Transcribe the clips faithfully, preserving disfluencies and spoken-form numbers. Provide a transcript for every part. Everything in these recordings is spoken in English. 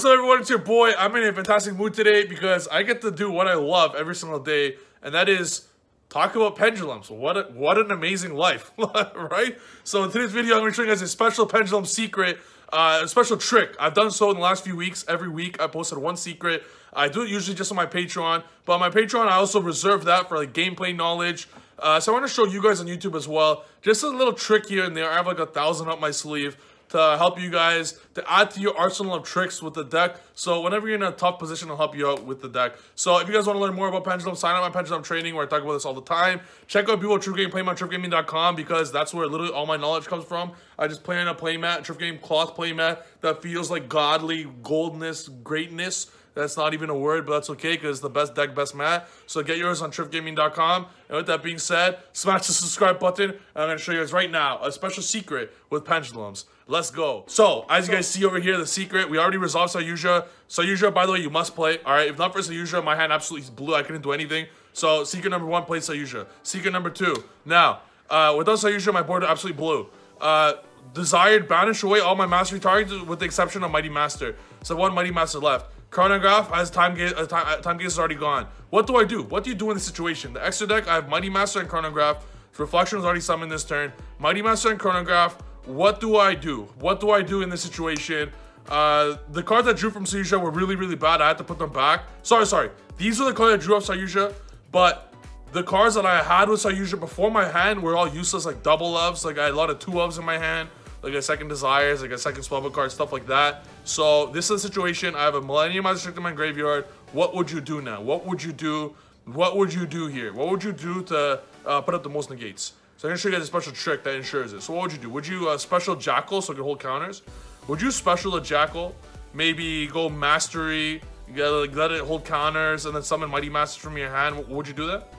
What's up, everyone? It's your boy. I'm in a fantastic mood today because I get to do what I love every single day, and that is talk about pendulums. What a, what an amazing life, right? So in today's video, I'm going to show you guys a special pendulum secret, uh, a special trick. I've done so in the last few weeks. Every week, I posted one secret. I do it usually just on my Patreon, but on my Patreon, I also reserve that for like gameplay knowledge. Uh, so I want to show you guys on YouTube as well. Just a little trick here and there. I have like a thousand up my sleeve to help you guys, to add to your arsenal of tricks with the deck. So whenever you're in a tough position, I'll help you out with the deck. So if you guys want to learn more about Pendulum, sign up my Pendulum Training where I talk about this all the time. Check out people at Trif Game, play on Trif Gaming dot com because that's where literally all my knowledge comes from. I just play on a playmat, Trif Game cloth playmat that feels like godly, goldness, greatness. That's not even a word, but that's okay because it's the best deck, best mat. So get yours on Trif Gaming dot com. And with that being said, smash the subscribe button. And I'm going to show you guys right now a special secret with pendulums. Let's go. So, as you guys see over here, the secret. We already resolved Soyuzha. Soyuzha, by the way, you must play. All right, if not for Soyuzha, my hand absolutely is blue. I couldn't do anything. So, secret number one, play Soyuzha. Secret number two. Now, uh, without Soyuzha, my board is absolutely blue. Uh, desired, banish away all my mastery targets with the exception of Mighty Master. So, one Mighty Master left. Chronograph, as time gaze, as time, time gaze is already gone. What do I do? What do you do in this situation? The extra deck, I have Mighty Master and Chronograph. Reflection was already summoned this turn. Mighty Master and Chronograph. What do I do? What do I do in this situation? Uh, the cards I drew from Sayuja were really, really bad. I had to put them back. Sorry, sorry. These are the cards I drew off Sayuja, but the cards that I had with Sayuja before my hand were all useless, like double loves. Like I had a lot of two loves in my hand. Like a second desires, like a second spellbook card, stuff like that. So this is a situation. I have a Millennium Eyes in my graveyard. What would you do now? What would you do? What would you do here? What would you do to uh, put up the most negates? So I'm gonna show you guys a special trick that ensures it. So what would you do? Would you uh, special Jackal so it can hold counters? Would you special a Jackal? Maybe go Mastery, get, like, let it hold counters, and then summon Mighty Masters from your hand. Would you do that?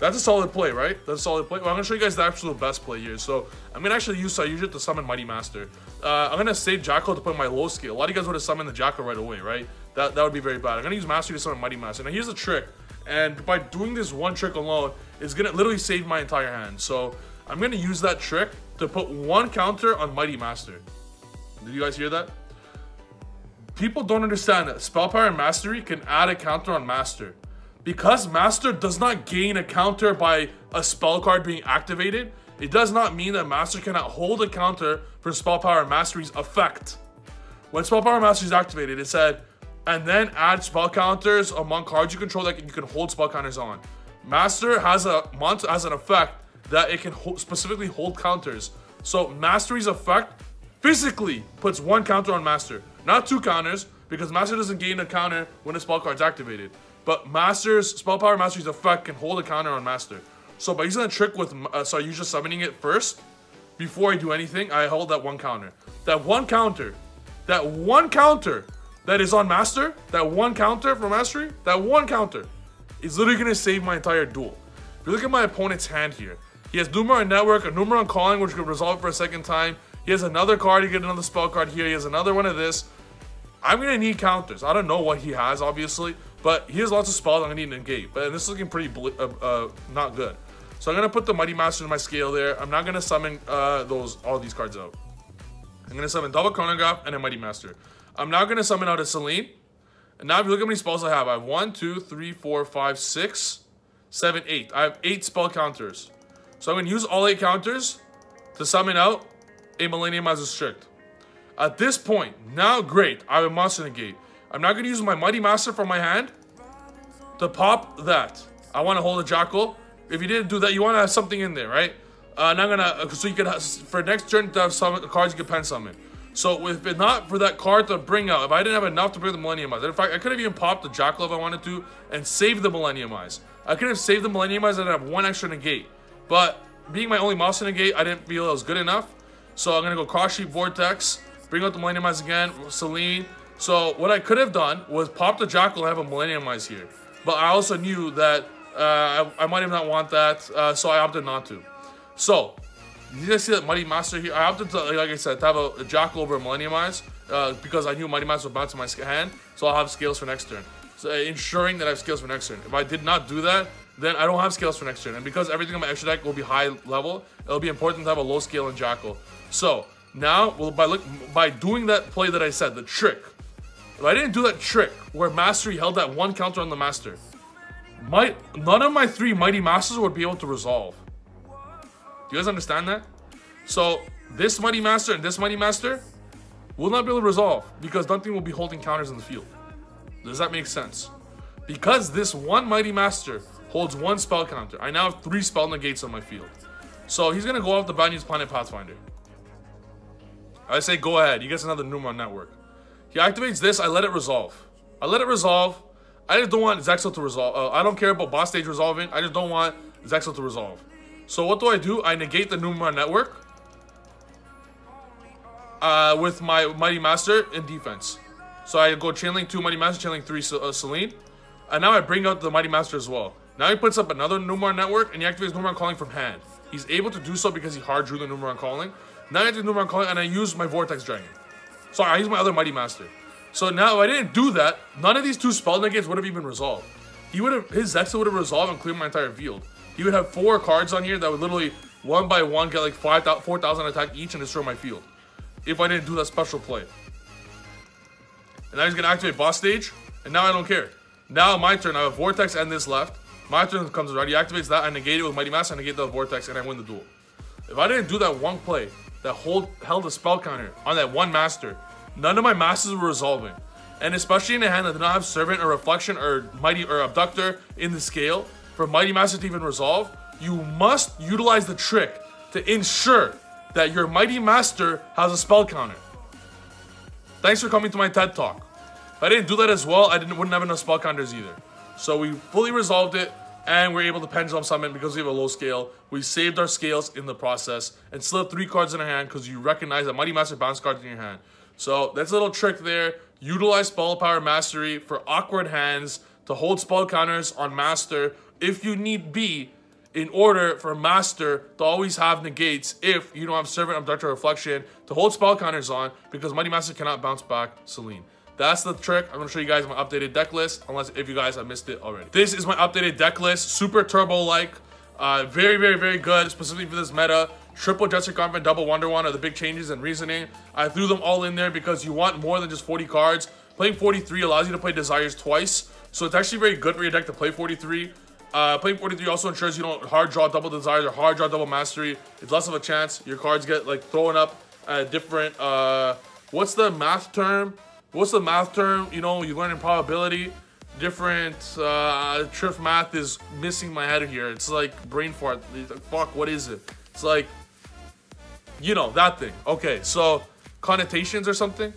That's a solid play, right? That's a solid play. Well, I'm going to show you guys the absolute best play here. So I'm going to actually use Sayuja to summon Mighty Master. Uh, I'm going to save Jackal to put my low skill. A lot of you guys would have summoned the Jackal right away, right? That, that would be very bad. I'm going to use Mastery to summon Mighty Master. Now here's the trick. And by doing this one trick alone, it's going to literally save my entire hand. So I'm going to use that trick to put one counter on Mighty Master. Did you guys hear that? People don't understand that Spell Power and Mastery can add a counter on Master. Because Master does not gain a counter by a spell card being activated, it does not mean that Master cannot hold a counter for Spell Power and Mastery's effect. When Spell Power and Mastery is activated, it said, and then add spell counters among cards you control that you can hold spell counters on. Master has a monster has an effect that it can ho specifically hold counters. So Mastery's effect physically puts one counter on Master, not two counters, because Master doesn't gain a counter when a spell card is activated. But Master's, Spell Power Mastery's effect can hold a counter on Master. So by using that trick with uh, Sayuja summoning it first, before I do anything, I hold that one counter. That one counter, that one counter that is on Master, that one counter for Mastery, that one counter is literally going to save my entire duel. If you look at my opponent's hand here, he has Numeron Network, a Numeron Calling, which could resolve for a second time. He has another card, he gets another spell card here, he has another one of this. I'm going to need counters. I don't know what he has, obviously. But he has lots of spells I'm going to need to negate. But this is looking pretty uh, uh, not good. So I'm going to put the Mighty Master in my scale there. I'm not going to summon uh, those all these cards out. I'm going to summon double Chronograph and a Mighty Master. I'm now going to summon out a Celine. And now if you look how many spells I have. I have one, two, three, four, five, six, seven, eight. I have eight spell counters. So I'm going to use all eight counters to summon out a Millennium Eyes Restrict. At this point, now great, I have a monster negate. I'm not going to use my Mighty Master from my hand to pop that. I want to hold a Jackal. If you didn't do that, you want to have something in there, right? Uh, and I'm going to, so you can, have, for next turn, to have some cards you can pen summon. So if it not for that card to bring out, if I didn't have enough to bring the Millennium Eyes, in fact, I could have even popped the Jackal if I wanted to and saved the Millennium Eyes. I could have saved the Millennium Eyes and I'd have one extra negate. But being my only monster negate, I didn't feel it was good enough. So I'm going to go Cross Sheep Vortex, bring out the Millennium Eyes again, Selene. So what I could have done was pop the Jackal and have a Millennium Eyes here. But I also knew that uh, I, I might have not want that, uh, so I opted not to. So, you guys see that Mighty Master here? I opted, to, like I said, to have a, a Jackal over a Millennium Eyes uh, because I knew Mighty Master would bounce in my hand, so I'll have scales for next turn. So, uh, ensuring that I have scales for next turn. If I did not do that, then I don't have scales for next turn. And because everything on my extra deck will be high level, it'll be important to have a low scale and Jackal. So, now, well, by, look, by doing that play that I said, the trick, If I didn't do that trick where Mastery held that one counter on the Master, my, none of my three Mighty Masters would be able to resolve. Do you guys understand that? So this Mighty Master and this Mighty Master will not be able to resolve because nothing will be holding counters in the field. Does that make sense? Because this one Mighty Master holds one spell counter, I now have three spell negates on my field. So he's going to go off the bat and use Planet Pathfinder. I say go ahead. He gets another Numeron Network. He activates this. I let it resolve. I let it resolve. I just don't want Zexal to resolve. Uh, I don't care about boss stage resolving. I just don't want Zexal to resolve. So what do I do? I negate the Numeron Network uh, with my Mighty Master in defense. So I go Chainlink two Mighty Master, Chainlink three uh, Selene. And now I bring out the Mighty Master as well. Now he puts up another Numeron Network and he activates Numeron Calling from hand. He's able to do so because he hard drew the Numeron Calling. Now I have to Numeron Calling and I use my Vortex Dragon. Sorry, I use my other Mighty Master. So now if I didn't do that, none of these two spell negates would have even resolved. He would have, his Zexal would have resolved and cleared my entire field. He would have four cards on here that would literally one by one get like four thousand attack each and destroy my field. If I didn't do that special play. And now he's going to activate boss stage. And now I don't care. Now my turn, I have Vortex and this left. My turn comes around, he activates that, I negate it with Mighty Master, I negate the Vortex, and I win the duel. If I didn't do that one play, that hold, held a spell counter on that one Master, none of my Masters were resolving. And especially in a hand that did not have Servant or Reflection or Mighty or Abductor in the scale, for Mighty Master to even resolve, you must utilize the trick to ensure that your Mighty Master has a spell counter. Thanks for coming to my TED Talk. If I didn't do that as well, I didn't, wouldn't have enough spell counters either. So we fully resolved it, and we're able to Pendulum Summon because we have a low scale. We saved our scales in the process and still have three cards in our hand because you recognize that Mighty Master bounce cards in your hand. So that's a little trick there. Utilize Spell Power Mastery for awkward hands to hold spell counters on Master if you need be, in order for Master to always have negates if you don't have Servant, Abductor, Reflection to hold spell counters on because Mighty Master cannot bounce back Selene. That's the trick. I'm going to show you guys my updated deck list, unless if you guys have missed it already. This is my updated deck list, super turbo-like, uh, very, very, very good, specifically for this meta. Triple Jester Convent, double Wonder Wand are the big changes in Reasoning. I threw them all in there because you want more than just forty cards. Playing forty-three allows you to play Desires twice, so it's actually very good for your deck to play forty-three. Uh, playing forty-three also ensures you don't hard draw double Desires or hard draw double Mastery. It's less of a chance. Your cards get like thrown up at different, uh, what's the math term? What's the math term? You know, you learn in probability. Different uh, Trif math is missing my head here. It's like brain fart. Fuck, what is it? It's like, you know, that thing. Okay, so connotations or something?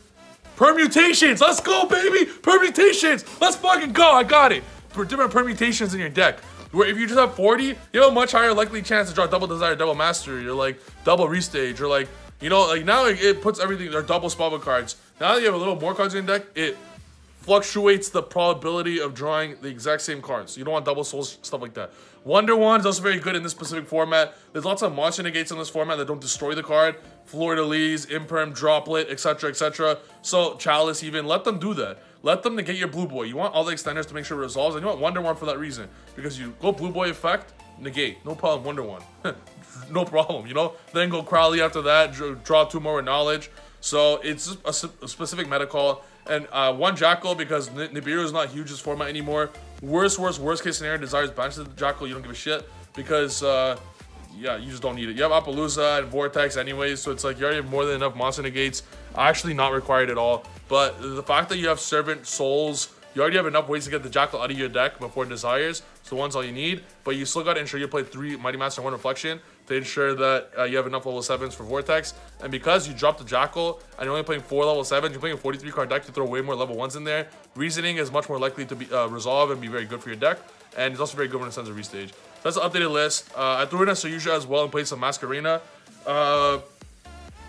Permutations! Let's go, baby! Permutations! Let's fucking go! I got it! For different permutations in your deck. Where if you just have forty, you have a much higher likely chance to draw double Desire, double Mastery, or like double Restage, or like, you know, like now it puts everything, they're double Spellbook cards. Now that you have a little more cards in your deck, it fluctuates the probability of drawing the exact same cards. You don't want double souls, stuff like that. Wonder Wand is also very good in this specific format. There's lots of monster negates in this format that don't destroy the card. Fleur-de-Lis, Imperm, Droplet, etc, et cetera. So, Chalice even, let them do that. Let them negate your Blue Boy. You want all the extenders to make sure it resolves, and you want Wonder Wand for that reason. Because you go Blue Boy effect, negate. No problem, Wonder Wand. No problem, you know? Then go Crowley after that, draw two more with Knowledge. So it's a, a specific meta call. And uh, one Jackal because N Nibiru is not huge in this format anymore. Worst, worst, worst case scenario, Desires banishes the Jackal. You don't give a shit because, uh, yeah, you just don't need it. You have Appaloosa and Vortex anyways. So it's like you already have more than enough monster negates. Actually not required at all. But the fact that you have Servant, Souls, you already have enough ways to get the Jackal out of your deck before Desires. So one's all you need. But you still got to ensure you play three Mighty Master and one Reflection. To ensure that uh, you have enough level sevens for Vortex. And because you dropped the Jackal and you're only playing four level sevens, you're playing a forty-three card deck, you throw way more level ones in there. Reasoning is much more likely to be uh, resolve and be very good for your deck. And it's also very good when it sends a restage. So that's the updated list. Uh, I threw in a Soyuzha as well and played some Masquerade. Uh,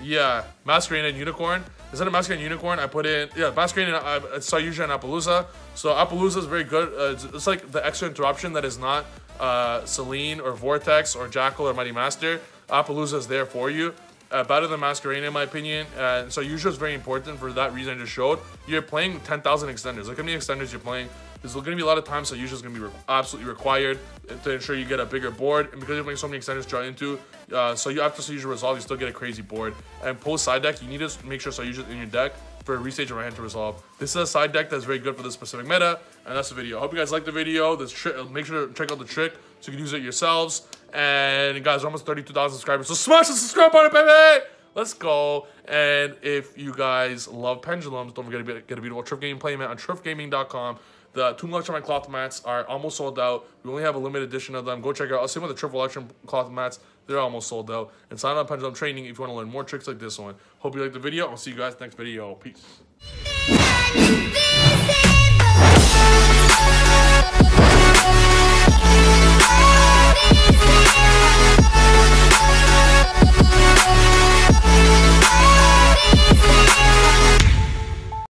yeah, Masquerade and Unicorn. Instead of Masquerade and Unicorn, I put in, yeah, Masquerade and uh, Sayuja and Appaloosa. So Appaloosa is very good. Uh, it's, it's like the extra interruption that is not uh Selene or Vortex or Jackal or Mighty Master. Appaloosa is there for you, uh, better than Masquerade in my opinion. And uh, so usual is very important for that reason I just showed. You're playing ten thousand extenders. Look how many extenders you're playing. There's going to be a lot of times so usual is going to be re absolutely required to ensure you get a bigger board. And because you're playing so many extenders to draw into, uh so you after so usual resolve, you still get a crazy board. And post side deck, you need to make sure so usual in your deck for a restage or a hand to resolve. This is a side deck that's very good for this specific meta, and that's the video. I hope you guys liked the video. This trick, make sure to check out the trick so you can use it yourselves. And guys, we're almost thirty-two thousand subscribers, so smash the subscribe button, baby! Let's go. And if you guys love pendulums, don't forget to get a beautiful Trif Game playmat on Trif Gaming dot com. The Tune Electrum and cloth mats are almost sold out. We only have a limited edition of them. Go check it out. I'll see with the Trif Electrum cloth mats. They're almost sold out. And sign up Pendulum Training if you want to learn more tricks like this one. Hope you liked the video. I'll see you guys next video. Peace.